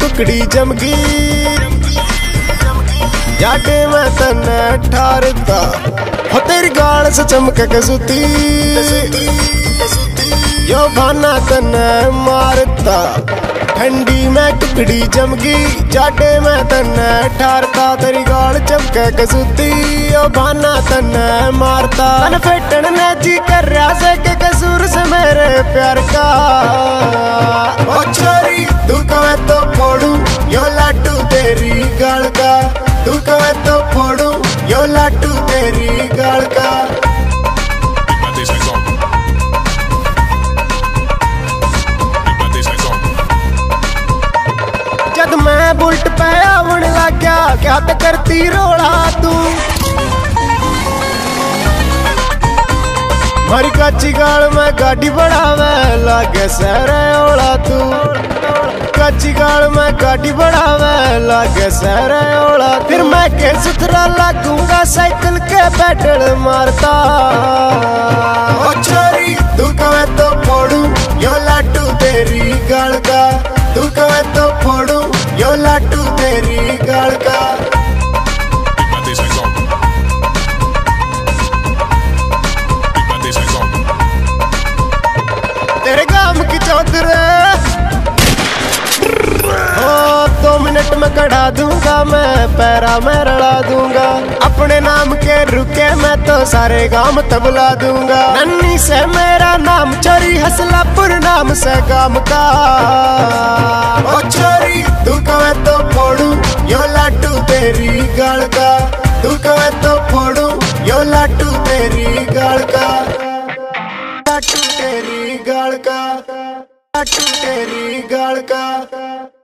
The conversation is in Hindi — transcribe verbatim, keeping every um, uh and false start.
टुकड़ी जमगी जाके मैं तन्ने ठारता हो तेरी गाल से चमक के सुती यो भाना तन्ने मारता ठंडी मैं टुकड़ी जमगी जाके मैं तन्ने ठारता तेरी गाल चमक के सुती यो भाना तन्ने मारता तन फेटन ने जी कर रहा से के कसूर से मेरे प्यार का ओ छोरी तू कहे तो फोड़ू यो लाटू तेरी गाल का तू कहे तो फोड़ू यो लाटू तेरी गाल का जद मैं बुलट पे आवन लाग्या क्या तो करती रोड़ा तू मारी काची गाल में गाड़ी बढ़ावे लागे सहरे ओला तू काची गाल में गाड़ी बढ़ावे लागे सहरे ओला फिर मैं के सुथरा लागूंगा साइकिल के पेडल मारता ओ छोरी तू कहे तो फोड़ू यो लाटू तेरी गाल का तू कहे तो फोड़ू यो लाटू तेरी गाल का तेरे काम की चौधरी मिनट में कढ़ा दूंगा मैं पैरा में रड़ा दूंगा अपने नाम के रुके मैं तो सारे गांव तबला दूंगा नन्नी से मेरा नाम छोरी हसलापुर नाम से गांव का ओ छोरी तू कहे तो फोड़ू यो लाटू तेरी गाल का तू कहे तो फोड़ू यो लाटू तेरी गाल का लाटू तेरी गाल का लाटू तेरी गाल का।